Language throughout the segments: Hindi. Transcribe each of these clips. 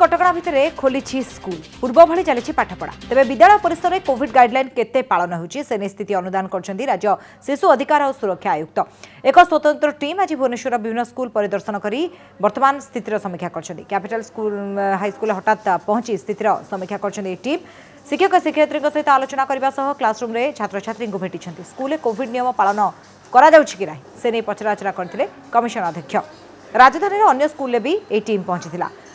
कटकड़ा भितर खोली स्कूल पूर्व भली चली पाठपढ़ा तेज विद्यालय परिसर में कोविड गाइडलाइन केते पालन होची से निस्थिति अनुदान करछंदी राज्य शिशु अधिकार और सुरक्षा आयुक्त एक स्वतंत्र टीम आज भुवनेश्वर विभिन्न स्कूल परिदर्शन करी वर्तमान स्थितिर समीक्षा करछंदी। कैपिटल स्कूल हाईस्कूल हठात पहुंची स्थितिर समीक्षा करछंदी टीम शिक्षक शिक्षयित्री सहित आलोचना करबा सह क्लासरूम रे छात्र छात्री को भेटिछंती। स्कूल में कोविड नियम पालन करा जाउछि कि नाही से नै पचराचरा करथिले कमिशन अध्यक्ष। राजधानी अन्य स्कूल में भी यह टीम पहुंची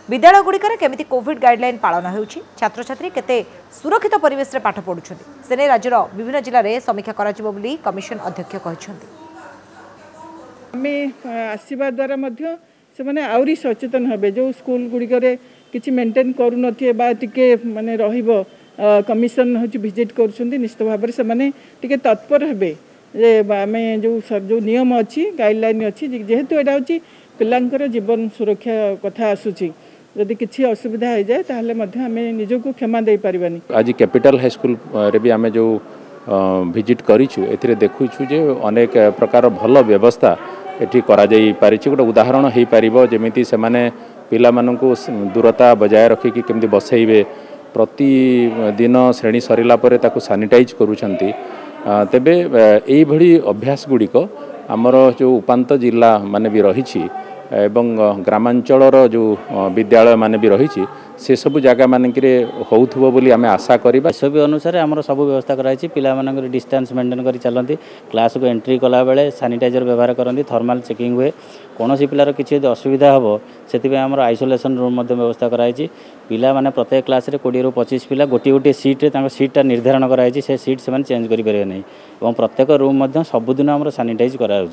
विद्यालय गुड़िकर केमिति कोविड गाइडलाइन पालन होउछि छात्र छात्री केते सुरक्षित परिवेश रे पाठ पढुछन्ति से नै राज्यर विभिन्न जिला रे समीक्षा कराजिबो बोली कमिशन अध्यक्ष कहिसन्ति। आमे आसीबा द्वारा मध्य से माने आउरी सचेतन होबे जो स्कूल गुड़िकर किछि मेंटेन करू नथिए बा टिके माने रहिबो कमिशन होछि विजिट करूछन्ति निश्चित भाव से माने टिके तत्पर हेबे जे आमे जो नियम अछि गाइडलाइन अछि जेहेतु एटा अछि पिलांकर जीवन सुरक्षा कथा आसुची यदि किसी असुविधा हो जाए ताहले मध्य आमे निजो को क्षमा दे परिबानी। आज कैपिटल हाई स्कूल रे भी आमे जो विजिट करिछु एथिरे देखुछु जे अनेक प्रकार भल व्यवस्था एठी करा जाई पारिछि गोटे उदाहरण हे परिबो जेमिति से माने पिला माननकु दूरता बजाय रखि कि केमदि बसैबे प्रति दिन श्रेणी सरिला परे ताकु सैनिटाइज करूछन्ती तेबे एई भली अभ्यास गुड़िक आमर जो उपांत जिला माने भी रहिछि एवं ग्रामांचल जो विद्यालय मान भी रही से सब जगह मानक हो बोली आमे आशा करवा सब अनुसार आम सब व्यवस्था कराई पिला मानक डिस्टेंस मेंटेन कर चलती क्लास को एंट्री कला बेले सैनिटाइजर व्यवहार करती थर्माल चेकिंग हुए कौन पिलार किसी असुविधा हे से आम आइसोलेसन रूम व्यवस्था कराई पिला माने प्रत्येक क्लास में 20 ରୁ 25 पिला गोटे गोटे सीट्रे सीटा निर्धारण कराई से सीट से चेंज करें नहीं और प्रत्येक रूम सबुदिन आम सानिटाइज कराई।